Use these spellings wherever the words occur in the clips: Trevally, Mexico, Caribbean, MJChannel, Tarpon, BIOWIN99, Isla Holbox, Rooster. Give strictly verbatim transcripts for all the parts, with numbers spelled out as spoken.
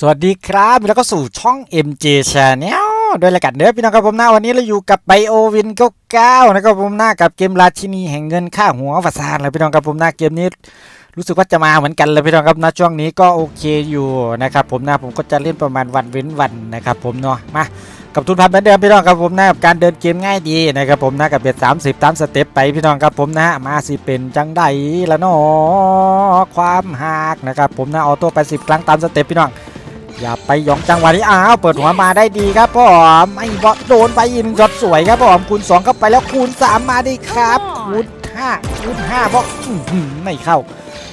สวัสดีครับแล้วก็สู่ช่อง เอ็ม เจ แชนแนล ด้วยละกันเด้อพี่น้องครับผมหน้าวันนี้เราอยู่กับไบโอวินเก้าสิบเก้านะครับผมหน้ากับเกมราชินีแห่งเงินค่าหัวฟาซานเลยพี่น้องครับผมหน้าเกมนี้รู้สึกว่าจะมาเหมือนกันเลยพี่น้องครับนะช่วงนี้ก็โอเคอยู่นะครับผมหน้าผมก็จะเล่นประมาณวันเว้นวันนะครับผมเนาะมากับทุนพันเหมือนเดิมพี่น้องครับผมหน้ากับการเดินเกมง่ายดีนะครับผมหน้ากับเบียดสามสิบตามสเต็ปไปพี่น้องครับผมนะมาสิเป็นจังได้ละเนาะความหากนะครับผมหน้าออโต้ไปสิบครั้งตามสเต็ปพี่น้องอย่าไปยองจังหวะนี้อ้าวเปิดหัวมาได้ดีครับพ่อไม่บอลโดนไปอินยอดสวยครับพ่อคูณสองเข้าไปแล้วคูณสามมาดิครับคูณห้าคูณห้าพ่อไม่เข้า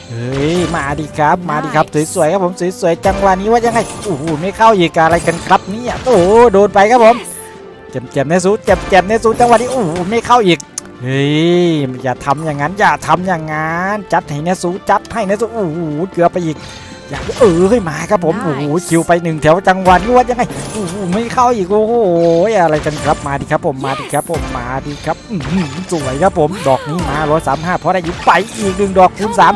เฮ้ยมาดิครับมาดิครับสวยๆครับผมสวยๆจังหวะนี้ว่ายังไงโอ้โหไม่เข้าอีกอะไรกันครับเนี่ยโอ้โหโดนไปครับผมเจ็บเจ็บในซูเจ็บเจ็บในซูจังหวะนี้โอ้โหไม่เข้าอีกเฮ้ยอย่าทำอย่างนั้นอย่าทำอย่างนั้นจัดให้ในซูจัดให้ในซูโอ้โหเกือบไปอีกเออมาครับผมโอ้โหคิวไปหนึ่งแถวจังหวะนี้ว่ายังไงโอ้โหไม่เข้าอีกโอ้โหอะไรกันครับมาดิครับผมมาดิครับผมมาดิครับสวยครับผมดอกนี้มาร้อยสามห้าเพราะได้อยู่ไปอีกหนึ่งดอกคูณสาม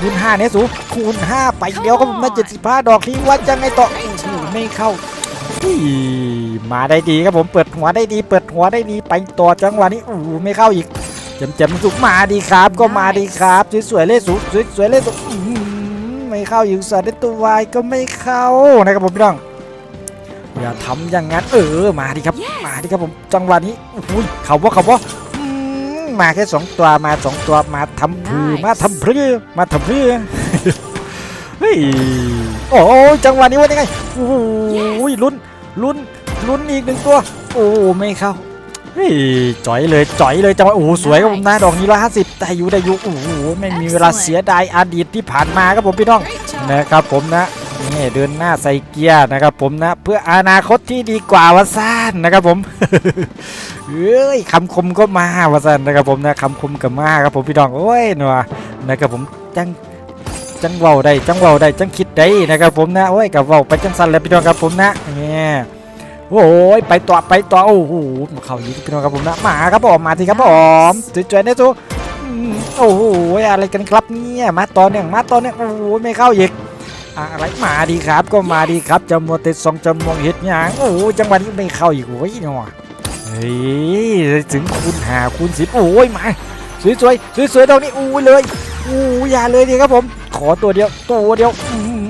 คูณห้าเนี่ยสูคูณห้าไปเดียวก็ผมได้เจ็ดสิบห้าดอกที่ว่ายังไงต่อโอ้โหไม่เข้ามาได้ดีครับผมเปิดหัวได้ดีเปิดหัวได้ดีไปต่อจังหวะนี้โอ้โหไม่เข้าอีกเจ็มเจ็มสุกมาดีครับก็มาดีครับสวยๆเลยสูสวยๆเลยสูไม่เข้าอยู่สอดได้ตัววายก็ไม่เข้านะครับผมพี่น้องอย่าทำอย่างงั้นเออมาดิครับมาดิครับผมจังหวะนี้อุ้ยเขาว่าเขาว่ามาแค่สองตัวมาสองตัวมาทำพื้นมาทำพื้นมาทำพื้นเฮ้ยโอ้จังหวะนี้ว่ายังไงอุ้ยลุ้นลุ้นลุ้นอีกหนึ่งตัวโอ้ไม่เข้าเฮ้ยจ่อยเลยจ่อยเลยจังหวะโอ้สวยครับผมหน้าดอกนี้ร้อยห้าสิบแต่อยู่ได้อยู่โอ้ไม่มีเวลาเสียดายอดีตที่ผ่านมาครับผมพี่น้องนะครับผมนะนี่เดินหน้าใส่เกียร์นะครับผมนะเพื่ออนาคตที่ดีกว่าวะซ่านนะครับผมเอ้ยคำคมก็มาวะซ่านนะครับผมนะคำคมก็มาครับผมพี่น้องโอ้ยหนัวนะครับผมจังจังเว้าได้จังเว้าได้จังคิดได้นะครับผมนะโอ้ยกับเว้าไปจังสันเลยพี่น้องครับผมนะเนี่ยโอ้ยไปต่อไปต่อโอ้โหเขายิงพี่น้องครับผมนะมาครับผมมาทีครับผมจอยๆนะทุกโอ้โหอะไรกันครับเนี่ยมาตอนเนี่ยมาตอนเนี่ยโอ้โหไม่เข้าอีกอะไรมาดีครับก็มาดีครับจำนวนติดสองจำนวนเฮ็ดอย่างโอ้จังหวะนี้ไม่เข้าอีกโอ้ยหน่อยเฮ้ยถึงคูณหาคูณสิบโอ้ยมาสวยสวยสวยสวยตรงนี้โอ้ยเลยโอ้ยอย่าเลยดีครับผมขอตัวเดียวตัวเดียว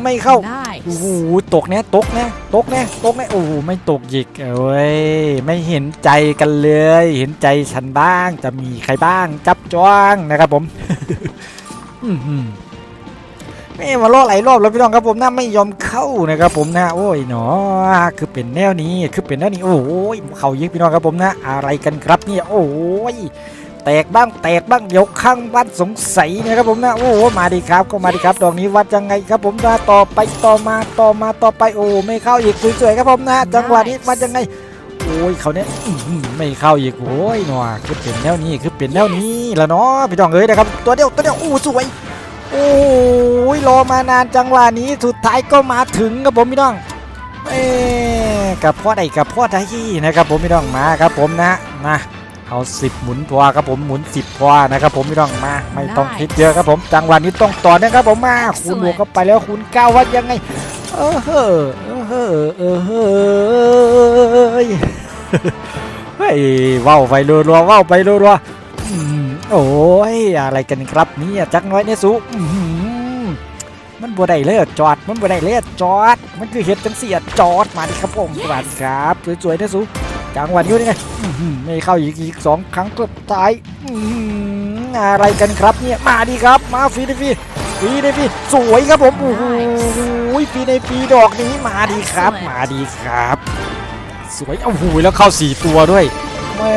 ไม่เข้าโอ้โหตกแน่ตกแน่ตกแน่ตกแน่โอ้โหไม่ตกอีกเอ้ยไม่เห็นใจกันเลยเห็นใจฉันบ้างจะมีใครบ้างจับจ้องนะครับผมแม่มาล่อหลายรอบแล้วพี่น้องครับผมนะไม่ยอมเข้านะครับผมนะโอ้ยเนาะคือเป็นแนวนี้คือเป็นแนวนี้โอ้ยเขายิงพี่น้องครับผมนะอะไรกันครับเนี่ยโอ้ยแตกบ้างแตกบ้างเดี๋ยวข้างบ้านสงสัยนะครับผมนะโอ้มาดีครับก็มาดีครับดอกนี้วัดยังไงครับผมนะต่อไปต่อมาต่อมาต่อไปโอ้ไม่เข้าอีกสวยๆครับผมนะจังหวะนี้วัดยังไงโอ้ยเขาเนี้ยไม่เข้าอีกโอ้ยหน่อยคือเปลี่ยนแนวนี้คือเปลี่ยนแนวนี้แล้วเนาะพี่ดองเอ้ยนะครับตัวเดียวตัวเดียวโอ้สวยโอ้ยรอมานานจังหวะนี้สุดท้ายก็มาถึงครับผมพี่ดองเอ๊กับพ่อใดกับพ่อใดนะครับผมพี่ดองมาครับผมนะนะเอาสิบหมุนพอครับผมหมุนสิบพอนะครับผมพี่น้องมาไม่ต้องคิดเยอะครับผมจังหวะนี้ต้องต่อนะครับผมมาคูณบวกเข้าไปแล้วคูณเก้าว่ายังไงเออเฮ้อเฮ้อเออเฮ้อเฮ้ยว้าวไปรัวๆว้าวไปรัวๆโอ้ยอะไรกันครับนี่จักน้อยเนี่ยสูมันบัวได้เลยจอดมันบัวได้เลยจอดมันคือเห็ดจังเสียจอดมาดิครับผมสวัสดีครับสวยๆเนี่ยสูจังหวะนี้นี่ไงไม่เข้าอีกอีกสองครั้งสุดท้ายอะไรกันครับเนี่ยมาดีครับมาฟรีในฟรีฟรีในฟรีสวยครับผมโอ้โหฟรีในฟรีดอกนี้มาดีครับมาดีครับสวยเอาหูแล้วเข้าสี่ตัวด้วยแม่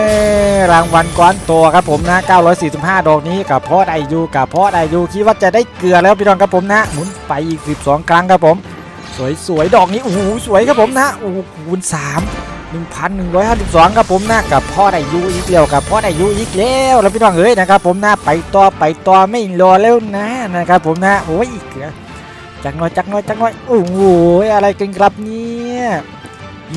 รางวัลก้อนตัวครับผมนะเก้าร้อยสี่สิบห้าดอกนี้กับพ่อได้อยู่กับพ่อได้อยู่คิดว่าจะได้เกลือแล้วพี่น้องครับผมนะหมุนไปอีกสิบสองครั้งครับผมสวยๆดอกนี้โอ้โหสวยครับผมนะโอ้โหคูณสามหนึ่งพันหนึ่งร้อยห้าสิบสองครับผมหน้ากับพ่อได้ยูอีกเดียวกับพ่อได้ยูอีกแล้วแล้วพี่น้องเอ้ยนะครับผมหน้าไปต่อไปต่อไม่รอแล้วนะนะครับผมหน้าโอ้ยเกลือจักน้อยจักน้อยจักน้อยโอ้โหอะไรกันครับเนี่ย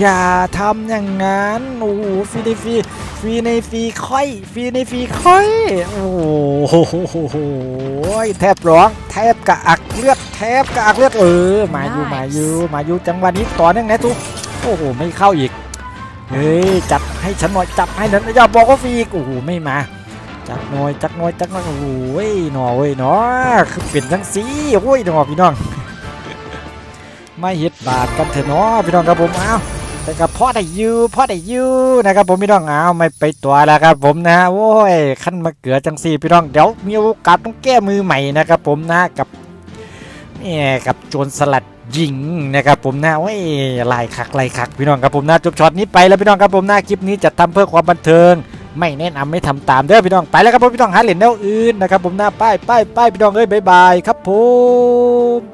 อย่าทำอย่างนั้นโอ้โหฟรีในฟรีฟรีในฟรีค่อยฟรีในฟรีค่อยโอ้โหแทบร้องแท แทบกระอักเลือดแทบกระอักเลือดเออมาอยู่มาอยู่มาอยู่จังหวะนี้ต่อเนื่องนะทุกโอ้โหไม่เข้าอีกเฮ้ยจับให้ฉันหน่อยจับให้นั้นอย่าบอกว่าฟรีโอ้โหไม่มาจักน้อยจักน้อยจักน้อยโอ้ยหน่อยเนาะคือเปลี่ยนทั้งสีโอ้ยหน่อยพี่น้องไม่เห็ดบาดกันเถอะเนาะพี่น้องครับผมเอาแต่กับพ่อได้ยูพ่อได้ยูนะครับผมพี่น้องเอาไม่ไปตัวแล้วครับผมนะโอ้ยขั้นมาเกลือจังสีพี่น้องเดี๋ยวมีโอกาสต้องแก้มือใหม่นะครับผมนะกับนี่กับโจรสลัดหญิงนะครับผมนะโอ้ยลายคักลายคักพี่น้องครับผมนะจบช็อตนี้ไปแล้วพี่น้องครับผมนะคลิปนี้จะทำเพื่อความบันเทิงไม่แนะนำไม่ทำตามเด้อพี่น้องไปแล้วครับผมพี่น้องหาเหรียญแนวอื่นนะครับผมนะป้ายป้ายป้ายพี่น้องเอ้ยบายบายครับผม